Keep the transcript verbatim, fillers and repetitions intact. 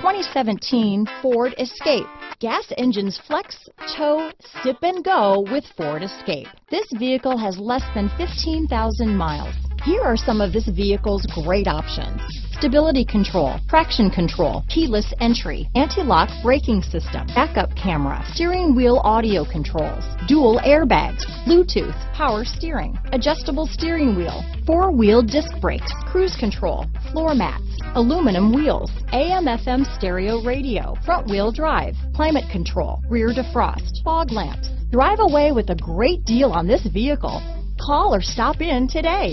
twenty seventeen Ford Escape. Gas engines flex, tow, sip and go with Ford Escape. This vehicle has less than fifteen thousand miles. Here are some of this vehicle's great options: stability control, traction control, keyless entry, anti-lock braking system, backup camera, steering wheel audio controls, dual airbags, Bluetooth, power steering, adjustable steering wheel, four-wheel disc brakes, cruise control, floor mats, aluminum wheels, A M F M stereo radio, front-wheel drive, climate control, rear defrost, fog lamps. Drive away with a great deal on this vehicle. Call or stop in today.